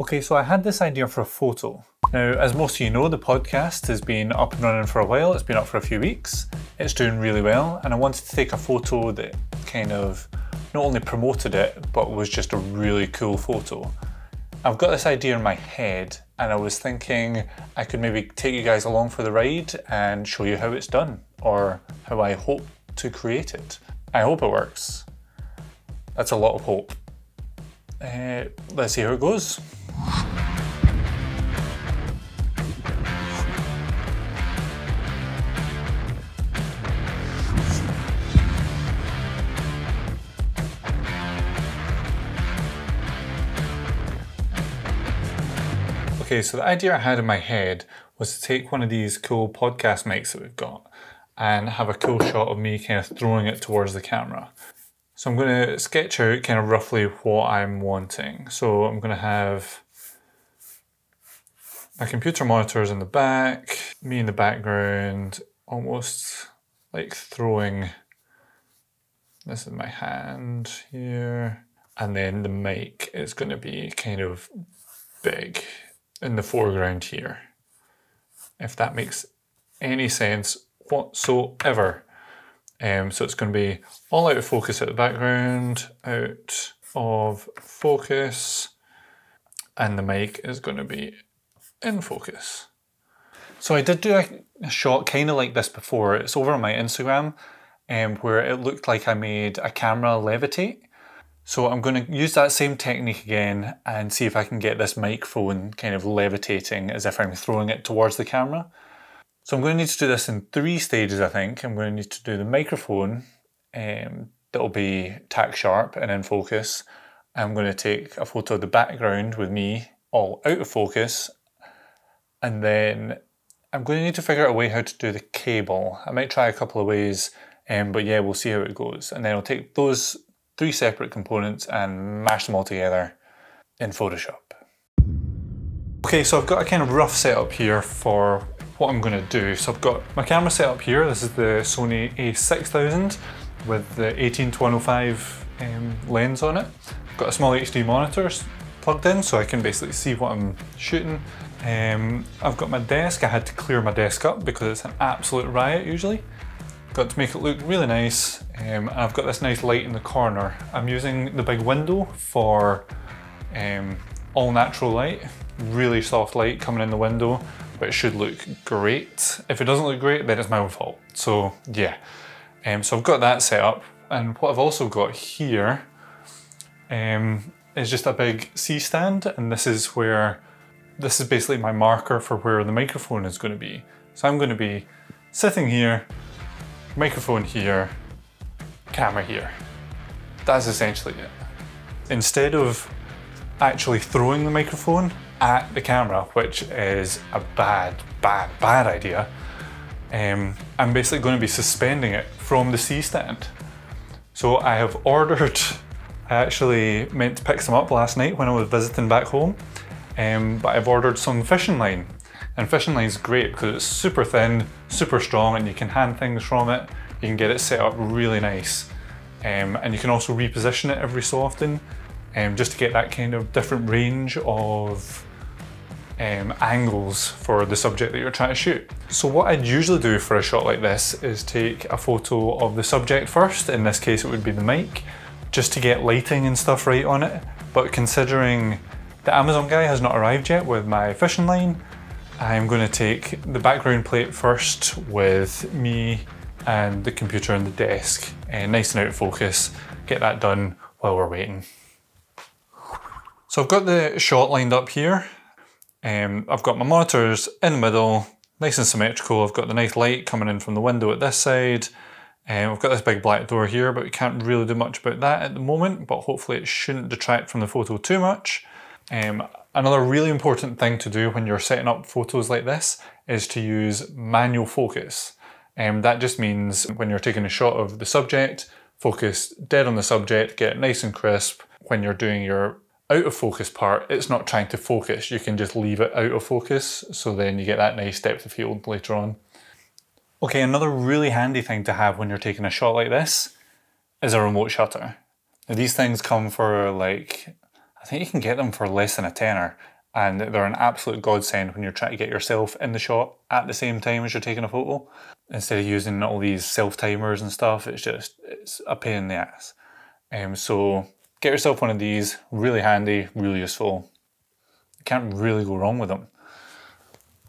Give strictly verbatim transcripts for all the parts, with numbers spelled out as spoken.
Okay, so I had this idea for a photo. Now, as most of you know, the podcast has been up and running for a while. It's been up for a few weeks. It's doing really well. And I wanted to take a photo that kind of not only promoted it, but was just a really cool photo. I've got this idea in my head, and I was thinking I could maybe take you guys along for the ride and show you how it's done, or how I hope to create it. I hope it works. That's a lot of hope. Uh, let's see how it goes. Okay, so the idea I had in my head was to take one of these cool podcast mics that we've got and have a cool shot of me kind of throwing it towards the camera. So I'm going to sketch out kind of roughly what I'm wanting. So I'm going to have my computer monitors in the back, me in the background, almost like throwing this in my hand here. And then the mic is going to be kind of big in the foreground here, if that makes any sense whatsoever. Um, so it's going to be all out of focus at the background, out of focus, and the mic is going to be in focus. So I did do a, a shot kind of like this before. It's over on my Instagram, um, where it looked like I made a camera levitate. So I'm going to use that same technique again and see if I can get this microphone kind of levitating as if I'm throwing it towards the camera. So I'm going to need to do this in three stages, I think. I'm going to need to do the microphone, um, that'll be tack sharp and in focus. I'm going to take a photo of the background with me all out of focus. And then I'm going to need to figure out a way how to do the cable. I might try a couple of ways, um, but yeah, we'll see how it goes. And then I'll take those three separate components and mash them all together in Photoshop. Okay, so I've got a kind of rough setup here for what I'm going to do. So I've got my camera set up here. This is the Sony A six thousand with the eighteen to one oh five um, lens on it. I've got a small H D monitor plugged in so I can basically see what I'm shooting. Um, I've got my desk. I had to clear my desk up because it's an absolute riot usually. Got to make it look really nice, um, and I've got this nice light in the corner. I'm using the big window for um, all natural light, really soft light coming in the window, but it should look great. If it doesn't look great, then it's my own fault. So yeah, um, so I've got that set up, and what I've also got here um, is just a big C-stand, and this is where, this is basically my marker for where the microphone is going to be. So I'm going to be sitting here, microphone here, camera here. That's essentially it. Instead of actually throwing the microphone at the camera, which is a bad, bad, bad idea, um, I'm basically going to be suspending it from the C-stand. So I have ordered, I actually meant to pick some up last night when I was visiting back home, um, but I've ordered some fishing line. And fishing line is great because it's super thin, super strong, and you can hand things from it. You can get it set up really nice. Um, and you can also reposition it every so often, um, just to get that kind of different range of um, angles for the subject that you're trying to shoot. So what I'd usually do for a shot like this is take a photo of the subject first. In this case, it would be the mic, just to get lighting and stuff right on it. But considering the Amazon guy has not arrived yet with my fishing line, I'm going to take the background plate first with me and the computer and the desk, and nice and out of focus, get that done while we're waiting. So I've got the shot lined up here. Um, I've got my monitors in the middle, nice and symmetrical. I've got the nice light coming in from the window at this side. Um, I've got this big black door here, but we can't really do much about that at the moment, but hopefully it shouldn't detract from the photo too much. Um, Another really important thing to do when you're setting up photos like this is to use manual focus. Um, that just means when you're taking a shot of the subject, focus dead on the subject, get it nice and crisp. When you're doing your out of focus part, it's not trying to focus. You can just leave it out of focus, so then you get that nice depth of field later on. Okay, another really handy thing to have when you're taking a shot like this is a remote shutter. Now, these things come for like I think you can get them for less than a tenner, and they're an absolute godsend when you're trying to get yourself in the shot at the same time as you're taking a photo. Instead of using all these self-timers and stuff, it's just it's a pain in the ass. Um, so get yourself one of these, really handy, really useful. You can't really go wrong with them.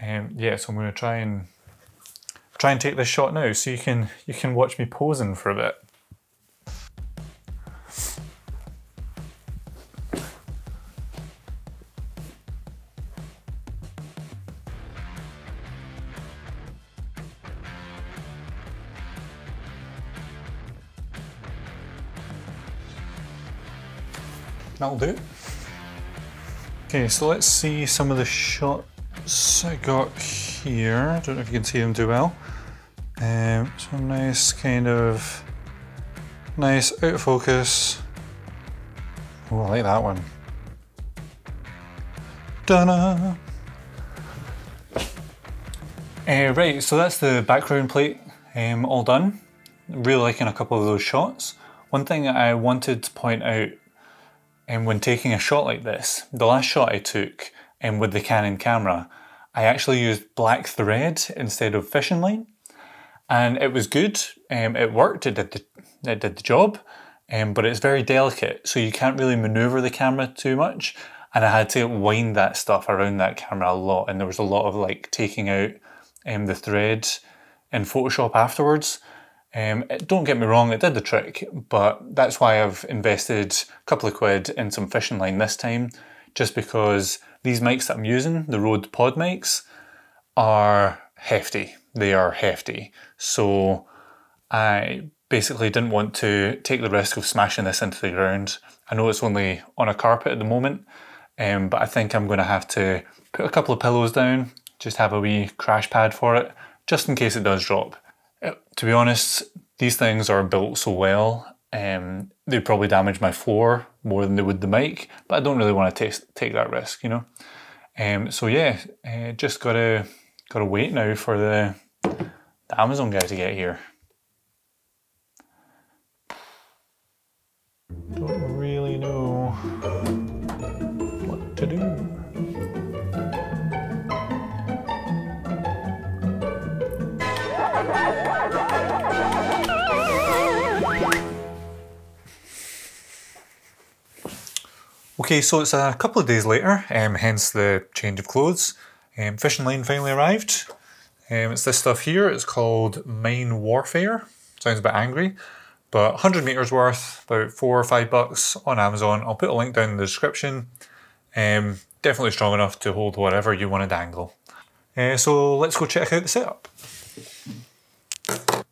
Um, yeah, so I'm gonna try and try and take this shot now so you can you can watch me posing for a bit. That'll do. Okay, so let's see some of the shots I got here. I don't know if you can see them too well. Um, some nice kind of, nice out of focus. Oh, I like that one. Ta-da! Uh, right, so that's the background plate um, all done. Really liking a couple of those shots. One thing I wanted to point out, and when taking a shot like this, the last shot I took um, with the Canon camera, I actually used black thread instead of fishing line, and it was good. Um, it worked. It did the it did the job, um, but it's very delicate, so you can't really manoeuvre the camera too much. And I had to wind that stuff around that camera a lot, and there was a lot of like taking out um, the thread in Photoshop afterwards. Um, don't get me wrong, it did the trick, but that's why I've invested a couple of quid in some fishing line this time, just because these mics that I'm using, the Rode Pod mics, are hefty. They are hefty. So I basically didn't want to take the risk of smashing this into the ground. I know it's only on a carpet at the moment, um, but I think I'm going to have to put a couple of pillows down, just have a wee crash pad for it, just in case it does drop. To be honest, these things are built so well, um, they'd probably damage my floor more than they would the mic, but I don't really want to take that risk, you know. Um, so yeah, uh, just gotta gotta wait now for the, the Amazon guy to get here. Don't really know what to do. Okay, so it's a couple of days later, um, hence the change of clothes. Um, fishing line finally arrived. Um, it's this stuff here, it's called Mine Warfare. Sounds a bit angry, but one hundred meters worth, about four or five bucks on Amazon. I'll put a link down in the description. Um, definitely strong enough to hold whatever you want to dangle. Uh, so let's go check out the setup.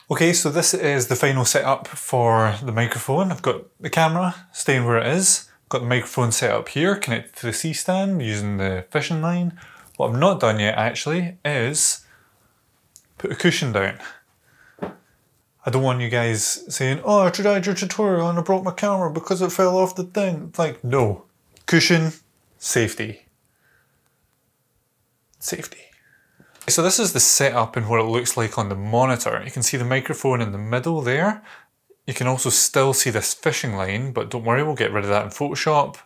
Okay, so this is the final setup for the microphone. I've got the camera staying where it is. Got the microphone set up here, connected to the C-stand using the fishing line. What I've not done yet actually is put a cushion down. I don't want you guys saying, oh, I tried your tutorial and I broke my camera because it fell off the thing. It's like, no. Cushion, safety. Safety. So this is the setup and what it looks like on the monitor. You can see the microphone in the middle there. You can also still see this fishing line, but don't worry, we'll get rid of that in Photoshop.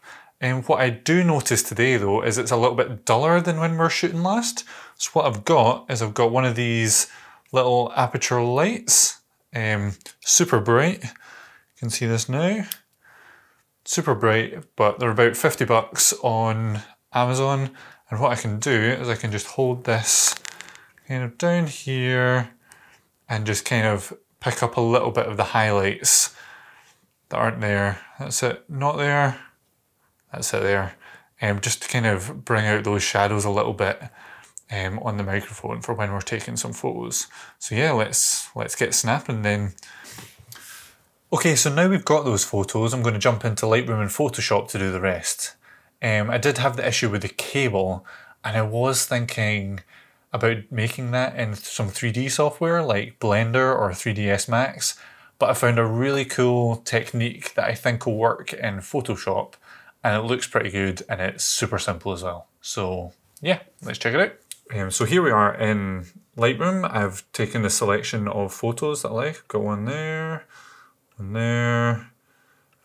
And what I do notice today though, is it's a little bit duller than when we were shooting last. So what I've got is I've got one of these little aperture lights, um, super bright. You can see this now, super bright, but they're about fifty bucks on Amazon. And what I can do is I can just hold this kind of down here and just kind of pick up a little bit of the highlights that aren't there. That's it, not there, that's it there. Um, just to kind of bring out those shadows a little bit um, on the microphone for when we're taking some photos. So yeah, let's let's get snapping then. Okay, so now we've got those photos, I'm gonna jump into Lightroom and Photoshop to do the rest. Um, I did have the issue with the cable, and I was thinking about making that in some three D software like Blender or three D S Max, but I found a really cool technique that I think will work in Photoshop, and it looks pretty good and it's super simple as well. So yeah, let's check it out. Um, so here we are in Lightroom. I've taken the selection of photos that I like. Got one there, one there,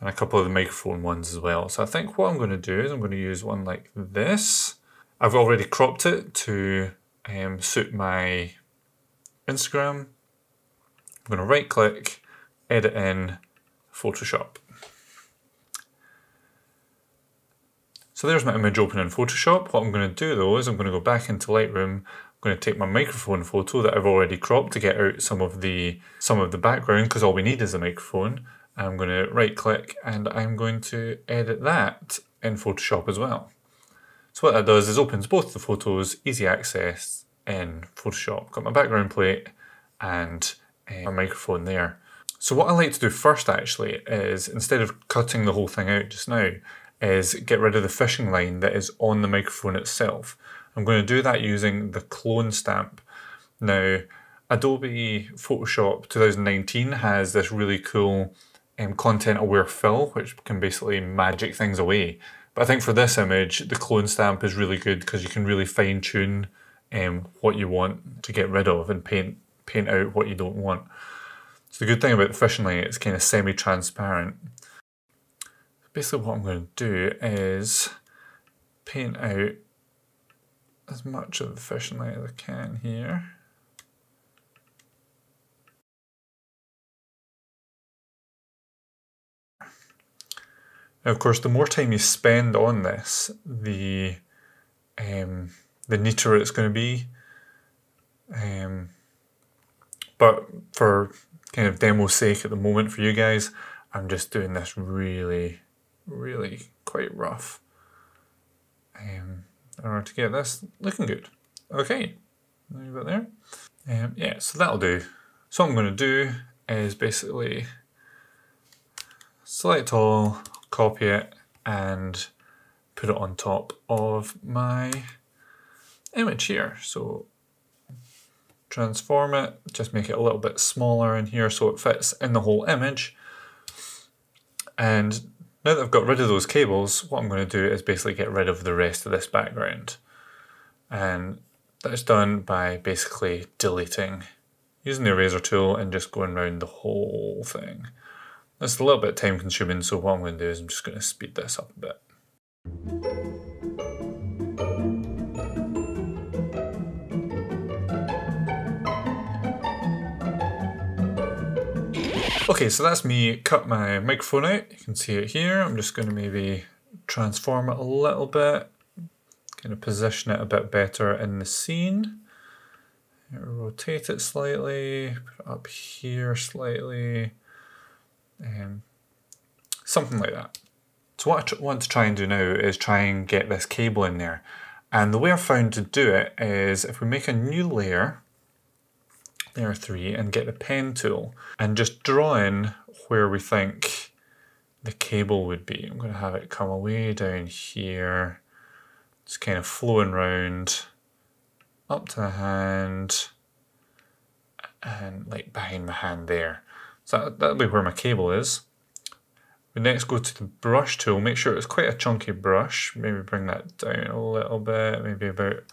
and a couple of the microphone ones as well. So I think what I'm going to do is I'm going to use one like this. I've already cropped it to um, suit my Instagram. I'm going to right click, edit in Photoshop. So there's my image open in Photoshop. What I'm going to do though is I'm going to go back into Lightroom. I'm going to take my microphone photo that I've already cropped to get out some of the some of the background, because all we need is a microphone. I'm going to right click and I'm going to edit that in Photoshop as well. So what that does is opens both the photos, easy access in Photoshop. Got my background plate and uh, my microphone there. So what I like to do first actually is, instead of cutting the whole thing out just now, is get rid of the fishing line that is on the microphone itself. I'm going to do that using the clone stamp. Now, Adobe Photoshop twenty nineteen has this really cool um, content-aware fill, which can basically magic things away. But I think for this image, the clone stamp is really good because you can really fine-tune um, what you want to get rid of and paint, paint out what you don't want. So the good thing about the fishing line, it's kind of semi-transparent. Basically what I'm going to do is paint out as much of the fishing line as I can here. Now of course the more time you spend on this, the um, the neater it's going to be. Um, but for kind of demo's sake at the moment for you guys, I'm just doing this really really quite rough um, in order to get this looking good. Okay, leave it there. Um, yeah, so that'll do. So what I'm going to do is basically select all, copy it and put it on top of my image here. So transform it, just make it a little bit smaller in here so it fits in the whole image. And now that I've got rid of those cables, what I'm going to do is basically get rid of the rest of this background. And that's done by basically deleting, using the eraser tool and just going around the whole thing. That's a little bit time consuming, so what I'm going to do is I'm just going to speed this up a bit. Okay, so that's me cut my microphone out. You can see it here. I'm just going to maybe transform it a little bit, kind of position it a bit better in the scene. Rotate it slightly, put it up here slightly, um, something like that. So what I want to try and do now is try and get this cable in there. And the way I've found to do it is if we make a new layer, layer three, and get the pen tool and just draw in where we think the cable would be. I'm going to have it come away down here, just kind of flowing round up to the hand and like behind my hand there. So that'll be where my cable is. We next go to the brush tool, make sure it's quite a chunky brush, maybe bring that down a little bit, maybe about one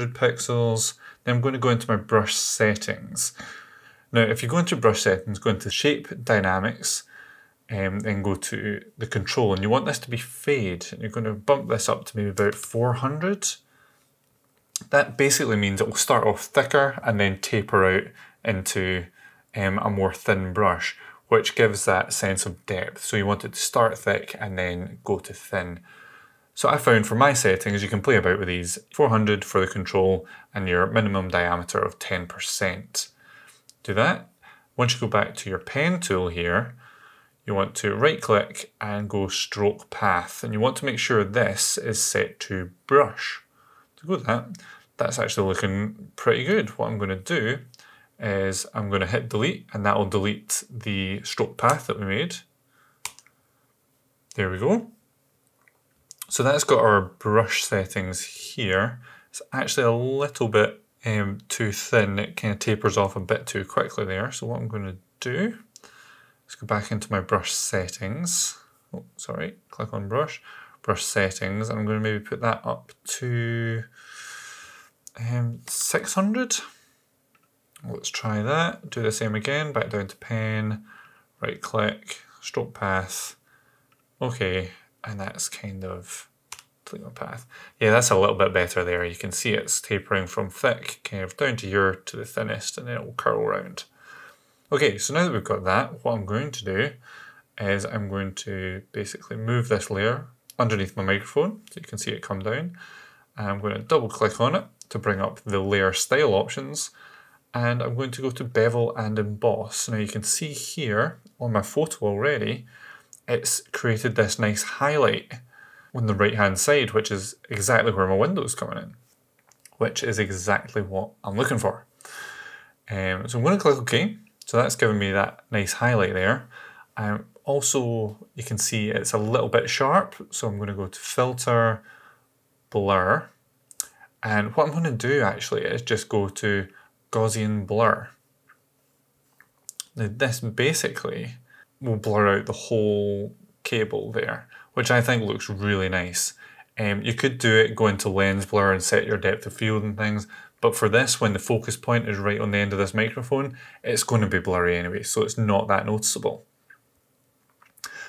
hundred pixels. Then I'm going to go into my brush settings. Now if you go into brush settings, go into shape dynamics and then go to the control, and you want this to be fade, and you're going to bump this up to maybe about four hundred. That basically means it will start off thicker and then taper out into um, a more thin brush, which gives that sense of depth. So you want it to start thick and then go to thin. So I found for my settings, you can play about with these, four hundred for the control and your minimum diameter of ten percent. Do that. Once you go back to your pen tool here, you want to right click and go stroke path. And you want to make sure this is set to brush. So go with that. That's actually looking pretty good. What I'm going to do is I'm going to hit delete and that will delete the stroke path that we made. There we go. So that's got our brush settings here. It's actually a little bit um, too thin. It kind of tapers off a bit too quickly there. So what I'm going to do is go back into my brush settings. Oh, sorry, click on brush, brush settings. I'm going to maybe put that up to um, six hundred. Let's try that. Do the same again, back down to pen, right click, stroke path, Okay, and that's kind of my path. Yeah, that's a little bit better there. You can see it's tapering from thick kind of down to here to the thinnest, and then it will curl round. Okay, so now that we've got that, what I'm going to do is I'm going to basically move this layer underneath my microphone so you can see it come down. And I'm going to double click on it to bring up the layer style options, and I'm going to go to bevel and emboss. Now you can see here on my photo already, it's created this nice highlight on the right hand side, which is exactly where my window is coming in, which is exactly what I'm looking for. Um, so I'm going to click OK. So that's giving me that nice highlight there. Um, also, you can see it's a little bit sharp, so I'm going to go to Filter, Blur, and what I'm going to do actually is just go to Gaussian Blur. Now this basically will blur out the whole cable there, which I think looks really nice. Um, you could do it, go into lens blur and set your depth of field and things, but for this, when the focus point is right on the end of this microphone, it's going to be blurry anyway, so it's not that noticeable.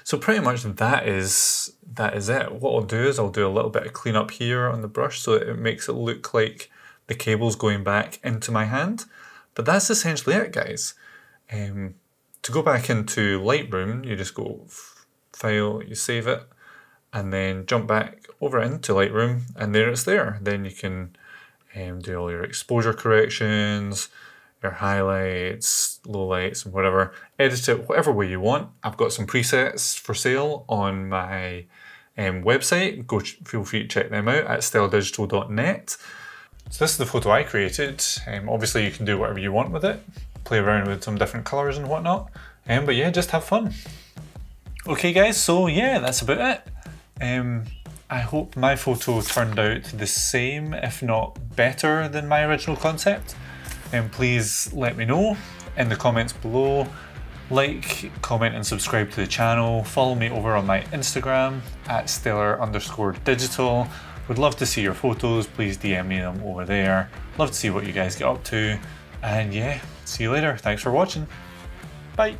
So pretty much that is, that is it. What I'll do is I'll do a little bit of cleanup here on the brush so that it makes it look like the cable's going back into my hand. But that's essentially it, guys. Um, to go back into Lightroom, you just go File, you save it, and then jump back over into Lightroom, and there it's there. Then you can um, do all your exposure corrections, your highlights, lowlights, and whatever. Edit it whatever way you want. I've got some presets for sale on my um, website. Go feel free to check them out at stellar digital dot net. So this is the photo I created. Um, obviously, you can do whatever you want with it. Play around with some different colors and whatnot. Um, but yeah, just have fun. Okay guys, so yeah, that's about it. Um, I hope my photo turned out the same, if not better than my original concept. And please let me know in the comments below. Like, comment and subscribe to the channel. Follow me over on my Instagram at stellar underscore digital. Would love to see your photos. Please D M me them over there. Love to see what you guys get up to. And yeah, see you later. Thanks for watching. Bye.